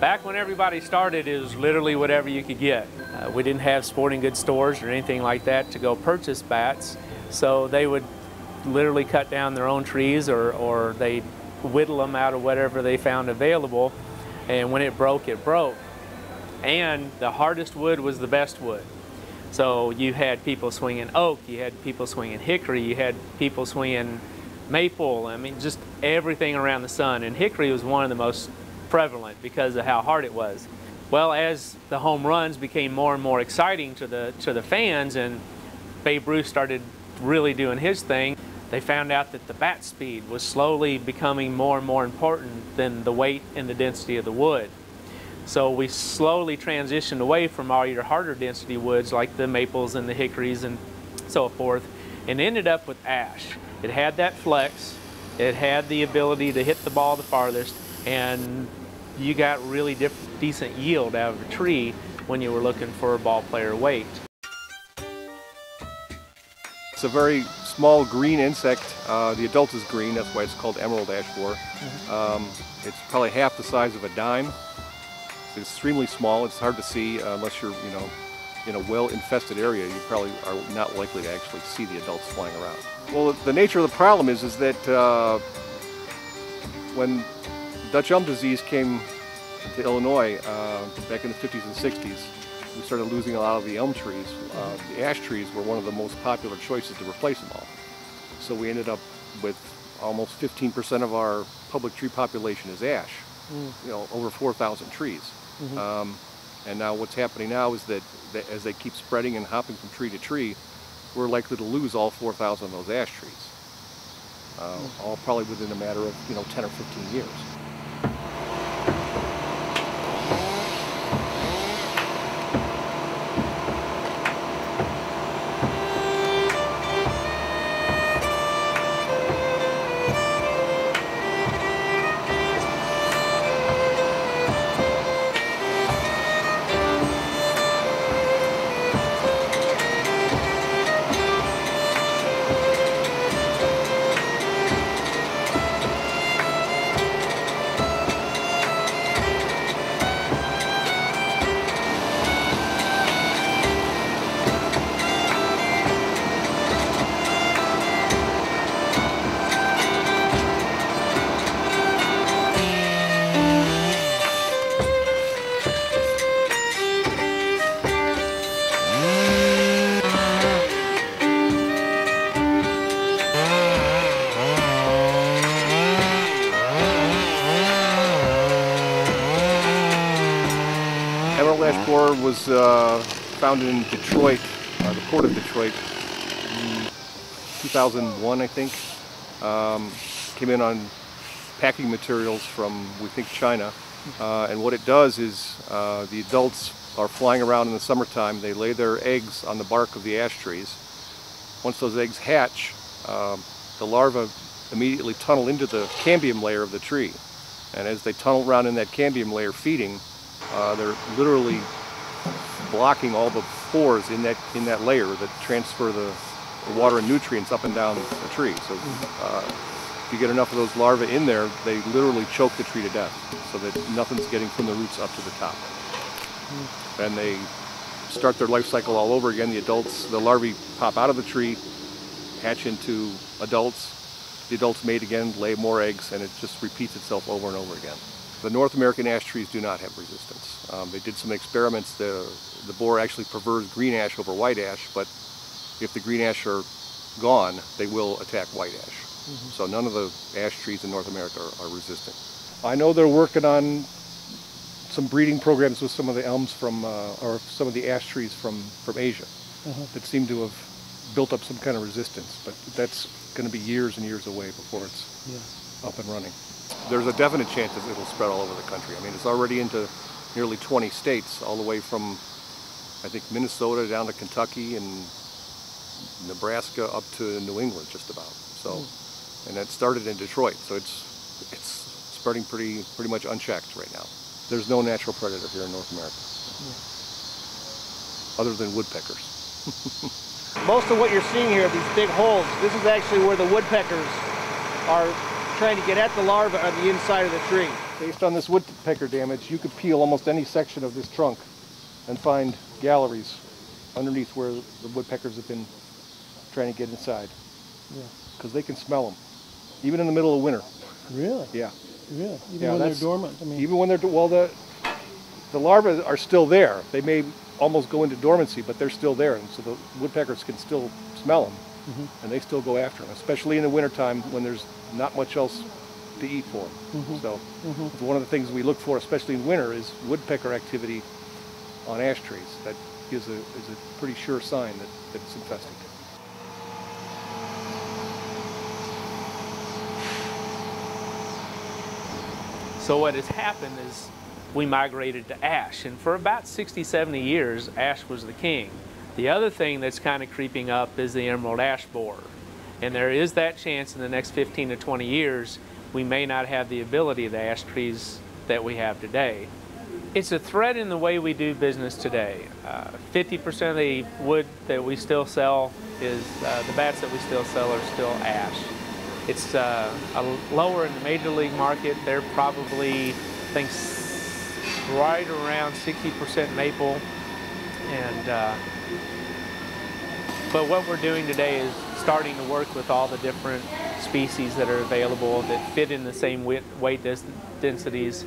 Back when everybody started, it was literally whatever you could get. We didn't have sporting goods stores or anything like that to go purchase bats, so they would literally cut down their own trees or they'd whittle them out of whatever they found available, and when it broke, it broke. And the hardest wood was the best wood. So you had people swinging oak, you had people swinging hickory, you had people swinging maple, I mean, just everything around the sun. And hickory was one of the most prevalent because of how hard it was. Well, as the home runs became more and more exciting to the fans, and Babe Ruth started really doing his thing, they found out that the bat speed was slowly becoming more and more important than the weight and the density of the wood. So we slowly transitioned away from all your harder density woods like the maples and the hickories and so forth, and ended up with ash. It had that flex, it had the ability to hit the ball the farthest, and you got really decent yield out of a tree when you were looking for a ball player weight. It's a very small green insect. The adult is green, that's why it's called emerald ash borer. It's probably half the size of a dime. It's extremely small. It's hard to see unless you're, you know, in a well-infested area. You probably are not likely to actually see the adults flying around. Well, the nature of the problem is that when Dutch elm disease came to Illinois back in the 50s and 60s, we started losing a lot of the elm trees. The ash trees were one of the most popular choices to replace them all. So we ended up with almost 15% of our public tree population is ash. You know, over 4,000 trees. And now what's happening now is that as they keep spreading and hopping from tree to tree, we're likely to lose all 4,000 of those ash trees, all probably within a matter of, you know, 10 or 15 years. Emerald ash borer was found in Detroit, the port of Detroit, in 2001, I think. Came in on packing materials from, we think, China. And what it does is the adults are flying around in the summertime. They lay their eggs on the bark of the ash trees. Once those eggs hatch, the larvae immediately tunnel into the cambium layer of the tree. And as they tunnel around in that cambium layer feeding, they're literally blocking all the pores in that layer that transfer the water and nutrients up and down the tree. So if you get enough of those larvae in there, they literally choke the tree to death so that nothing's getting from the roots up to the top. And they start their life cycle all over again. The larvae pop out of the tree, hatch into adults. The adults mate again, lay more eggs, and it just repeats itself over and over again. The North American ash trees do not have resistance. They did some experiments. The borer actually prefers green ash over white ash, but if the green ash are gone, they will attack white ash. So none of the ash trees in North America are resistant. I know they're working on some breeding programs with some of the elms from, or some of the ash trees from Asia that seem to have built up some kind of resistance, but that's going to be years and years away before it's up and running. There's a definite chance that it'll spread all over the country. I mean, it's already into nearly 20 states, all the way from, I think, Minnesota down to Kentucky and Nebraska up to New England, just about. So, and that started in Detroit, so it's spreading pretty much unchecked right now. There's no natural predator here in North America, other than woodpeckers. Most of what you're seeing here are these big holes. This is actually where the woodpeckers are trying to get at the larvae on the inside of the tree. based on this woodpecker damage, you could peel almost any section of this trunk and find galleries underneath where the woodpeckers have been trying to get inside. Yeah. Because they can smell them, even in the middle of winter. Really? Yeah. Really? Even when they're dormant? I mean, even when they're, well, the larvae are still there. They may almost go into dormancy, but they're still there, and so the woodpeckers can still smell them, mm-hmm. and they still go after them, especially in the wintertime when there's not much else to eat for them. Mm-hmm. So mm-hmm. one of the things we look for, especially in winter, is woodpecker activity on ash trees. That is a pretty sure sign that it's infested. So what has happened is we migrated to ash, and for about 60, 70 years, ash was the king. The other thing that's kind of creeping up is the emerald ash borer, and there is that chance in the next 15 to 20 years we may not have the ability of the ash trees that we have today. It's a threat in the way we do business today. 50% of the wood that we still sell is, the bats that we still sell are still ash. It's lower in the major league market. They're probably, I think, right around 60% maple, and but what we're doing today is starting to work with all the different species that are available that fit in the same weight densities.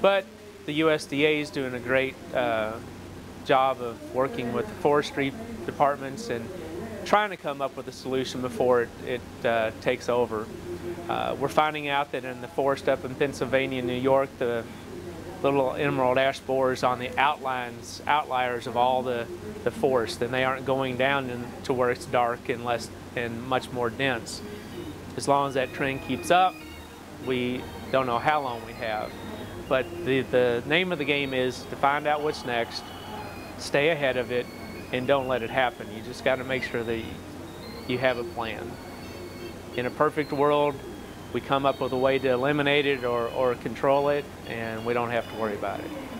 But the USDA is doing a great job of working with the forestry departments and trying to come up with a solution before it takes over. We're finding out that in the forest up in Pennsylvania and New York, the little emerald ash borers on the outliers of all the forest, and they aren't going down to where it's dark and less and much more dense. As long as that trend keeps up, we don't know how long we have. But the name of the game is to find out what's next, stay ahead of it, and don't let it happen. You just got to make sure that you have a plan. In a perfect world, we come up with a way to eliminate it or control it, and we don't have to worry about it.